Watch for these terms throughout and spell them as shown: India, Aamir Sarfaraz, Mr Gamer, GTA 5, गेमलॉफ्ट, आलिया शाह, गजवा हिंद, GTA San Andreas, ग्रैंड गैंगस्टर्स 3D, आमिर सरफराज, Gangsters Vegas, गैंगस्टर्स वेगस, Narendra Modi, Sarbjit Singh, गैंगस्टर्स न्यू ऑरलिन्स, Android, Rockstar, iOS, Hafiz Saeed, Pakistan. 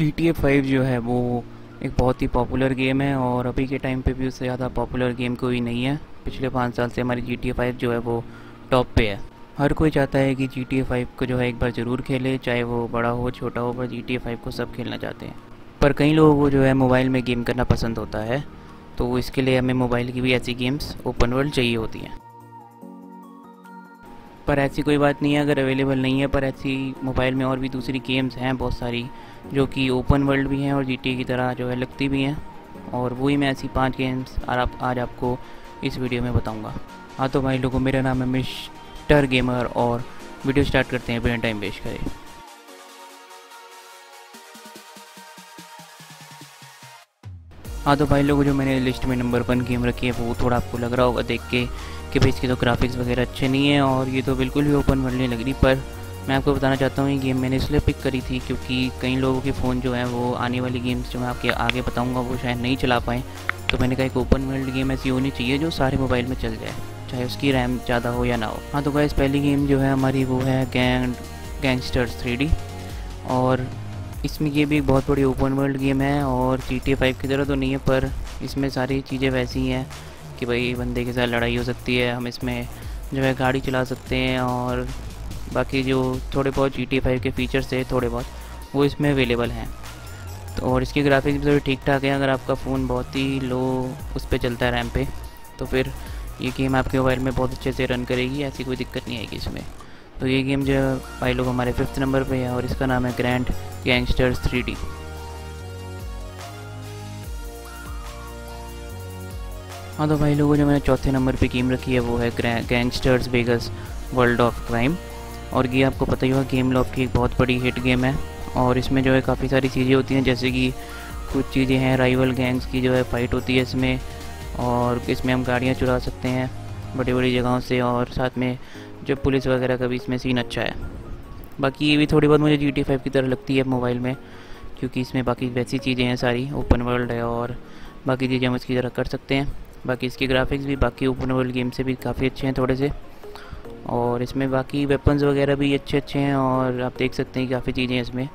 GTA 5 जो है वो एक बहुत ही पॉपुलर गेम है और अभी के टाइम पे भी उससे ज़्यादा पॉपुलर गेम कोई नहीं है। पिछले 5 साल से हमारी GTA 5 जो है वो टॉप पे है। हर कोई चाहता है कि GTA 5 को जो है एक बार ज़रूर खेले, चाहे वो बड़ा हो छोटा हो, पर GTA 5 को सब खेलना चाहते हैं। पर कई लोगों को जो है मोबाइल में गेम करना पसंद होता है, तो इसके लिए हमें मोबाइल की भी ऐसी गेम्स ओपन वर्ल्ड चाहिए होती हैं। पर ऐसी कोई बात नहीं है अगर अवेलेबल नहीं है, पर ऐसी मोबाइल में और भी दूसरी गेम्स हैं बहुत सारी जो कि ओपन वर्ल्ड भी हैं और GTA की तरह जो है लगती भी हैं, और वही मैं ऐसी 5 गेम्स आज आपको इस वीडियो में बताऊंगा। हाँ तो भाई लोगों, मेरा नाम है मिस्टर गेमर और वीडियो स्टार्ट करते हैं बिना टाइम वेस्ट करें। हाँ तो भाई लोगों, जो मैंने लिस्ट में नंबर 1 गेम रखी है वो थोड़ा आपको लग रहा होगा देख के कि भाई इसके तो ग्राफिक्स वगैरह अच्छे नहीं है और ये तो बिल्कुल भी ओपन वर्ल्ड नहीं लग रही, पर मैं आपको बताना चाहता हूँ ये गेम मैंने इसलिए पिक करी थी क्योंकि कई लोगों के फ़ोन जो है वो आने वाली गेम्स जो मैं आपके आगे बताऊँगा वो शायद नहीं चला पाएँ, तो मैंने कहा एक ओपन वर्ल्ड गेम ऐसी होनी चाहिए जो सारे मोबाइल में चल जाए, चाहे उसकी रैम ज़्यादा हो या ना हो। हाँ तो गाइस, पहली गेम जो है हमारी वो है गैंगस्टर्स 3D, और इसमें ये भी एक बहुत बड़ी ओपन वर्ल्ड गेम है और GTA 5 की तरह तो नहीं है, पर इसमें सारी चीज़ें वैसी हैं कि भाई बंदे के साथ लड़ाई हो सकती है, हम इसमें जो है गाड़ी चला सकते हैं और बाकी जो थोड़े बहुत GTA 5 के फ़ीचर्स है थोड़े बहुत वो इसमें अवेलेबल हैं। तो और इसकी ग्राफिक्स भी ठीक ठाक है, अगर आपका फ़ोन बहुत ही लो उस पर चलता है रैम पे तो फिर ये गेम आपके मोबाइल में बहुत अच्छे से रन करेगी, ऐसी कोई दिक्कत नहीं आएगी इसमें। तो ये गेम जो भाई लोग हमारे 5th नंबर पर है और इसका नाम है ग्रैंड गैंगस्टर्स 3D। हाँ तो भाई लोगों, जो मैंने 4th नंबर पे गेम रखी है वो है गैंगस्टर्स वेगस world of crime, और ये आपको पता ही होगा गेमलॉफ्ट की एक बहुत बड़ी हिट गेम है और इसमें जो है काफ़ी सारी चीज़ें होती हैं, जैसे कि कुछ चीज़ें हैं राइवल गैंग्स की जो है फाइट होती है इसमें, और इसमें हम गाड़ियाँ चुरा सकते हैं बड़ी बड़ी जगहों से, और साथ में जो पुलिस वगैरह का भी इसमें सीन अच्छा है। बाकी ये भी थोड़ी बहुत मुझे GTA 5 की तरह लगती है मोबाइल में, क्योंकि इसमें बाकी वैसी चीज़ें हैं, सारी ओपन वर्ल्ड है और बाकी चीज़ें हम इसकी तरह कर सकते हैं। बाकी इसके ग्राफिक्स भी बाकी ओपन वर्ल्ड गेम से भी काफ़ी अच्छे हैं थोड़े से, और इसमें बाकी वेपन्स वगैरह भी अच्छे हैं और आप देख सकते हैं काफ़ी चीज़ें हैं इसमें।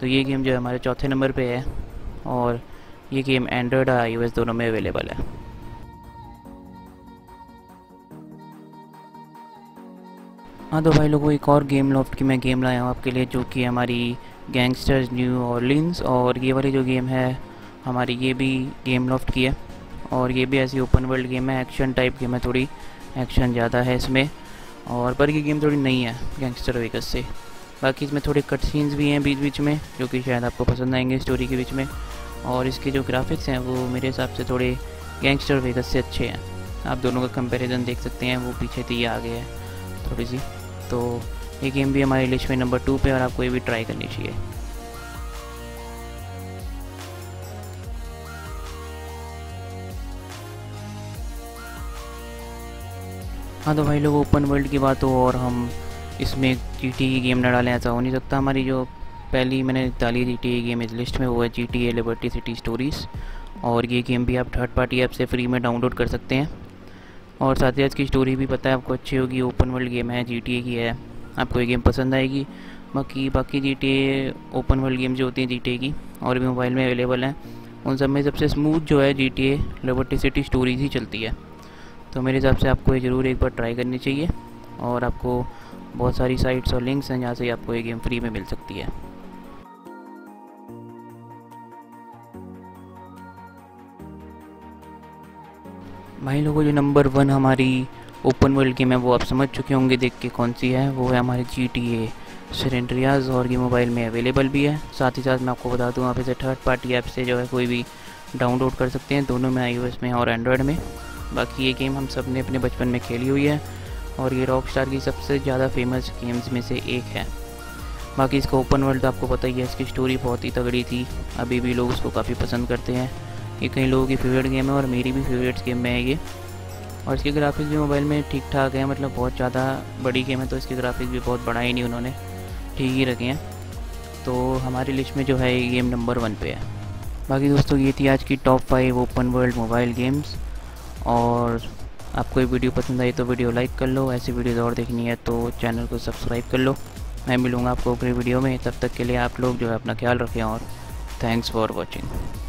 तो ये गेम जो है हमारे 4th नंबर पे है और ये गेम एंड्रॉयड और iOS दोनों में अवेलेबल है। हाँ तो भाई लोगों, एक और गेमलॉफ्ट की मैं गेम लाया हूँ आपके लिए जो कि हमारी गैंगस्टर्स न्यू ऑरलिन्स, और ये वाली जो गेम है हमारी ये भी गेमलॉफ्ट की है और ये भी ऐसी ओपन वर्ल्ड गेम है, एक्शन टाइप गेम है, थोड़ी एक्शन ज़्यादा है इसमें, और पर ये गेम थोड़ी नई है गैंगस्टर वेगस से। बाकी इसमें थोड़े कट सीन्स भी हैं बीच बीच में जो कि शायद आपको पसंद आएंगे स्टोरी के बीच में, और इसके जो ग्राफिक्स हैं वो मेरे हिसाब से थोड़े गैंगस्टर वेगस से अच्छे हैं। आप दोनों का कंपैरिजन देख सकते हैं, वो पीछे थी या आगे है थोड़ी सी। तो ये गेम भी हमारी लिस्ट में नंबर 2 पर, और आपको ये भी ट्राई करनी चाहिए। हाँ तो भाई लोग, ओपन वर्ल्ड की बात हो और हम इसमें GTA की गेम न डालें ऐसा हो नहीं सकता। हमारी जो पहली मैंने डाली GTA की गेम इस लिस्ट में वो है GTA लिबर्टी सिटी स्टोरीज़, और ये गेम भी आप 3rd पार्टी ऐप से फ्री में डाउनलोड कर सकते हैं, और साथ ही इसकी स्टोरी भी पता है आपको अच्छी होगी, ओपन वर्ल्ड गेम है GTA की है, आपको ये गेम पसंद आएगी। बाकी GTA ओपन वर्ल्ड गेम जो होती हैं GTA की और भी मोबाइल में अवेलेबल हैं, उन सब में सबसे स्मूथ जो है GTA लिबर्टी सिटी स्टोरीज़ ही चलती है। तो मेरे हिसाब से आपको ये ज़रूर एक बार ट्राई करनी चाहिए, और आपको बहुत सारी साइट्स और लिंक्स हैं जहाँ से आपको ये गेम फ्री में मिल सकती है। भाई लोगों, जो नंबर 1 हमारी ओपन वर्ल्ड गेम है वो आप समझ चुके होंगे देख के कौन सी है, वो है हमारी GTA सैन एंड्रियास, और ये मोबाइल में अवेलेबल भी है। साथ ही साथ मैं आपको बता दूँ आप इसे 3rd पार्टी ऐप से जो है कोई भी डाउनलोड कर सकते हैं, दोनों में iOS में और एंड्रॉयड में। बाकी ये गेम हम सब ने अपने बचपन में खेली हुई है और ये रॉकस्टार की सबसे ज़्यादा फेमस गेम्स में से एक है। बाकी इसका ओपन वर्ल्ड तो आपको पता ही है, इसकी स्टोरी बहुत ही तगड़ी थी, अभी भी लोग उसको काफ़ी पसंद करते हैं, ये कई लोगों की फेवरेट गेम है और मेरी भी फेवरेट गेम में है ये। और इसके ग्राफिक्स भी मोबाइल में ठीक ठाक है, मतलब बहुत ज़्यादा बड़ी गेम है तो इसके ग्राफिक्स भी बहुत बड़ा ही नहीं, उन्होंने ठीक ही रखे हैं। तो हमारी लिस्ट में जो है ये गेम नंबर 1 पर है। बाकी दोस्तों, ये थी आज की top 5 open world mobile games, और आपको ये वीडियो पसंद आई तो वीडियो लाइक कर लो, ऐसी वीडियोज़ और देखनी है तो चैनल को सब्सक्राइब कर लो। मैं मिलूँगा आपको अगली वीडियो में, तब तक के लिए आप लोग जो है अपना ख्याल रखें और थैंक्स फॉर वॉचिंग।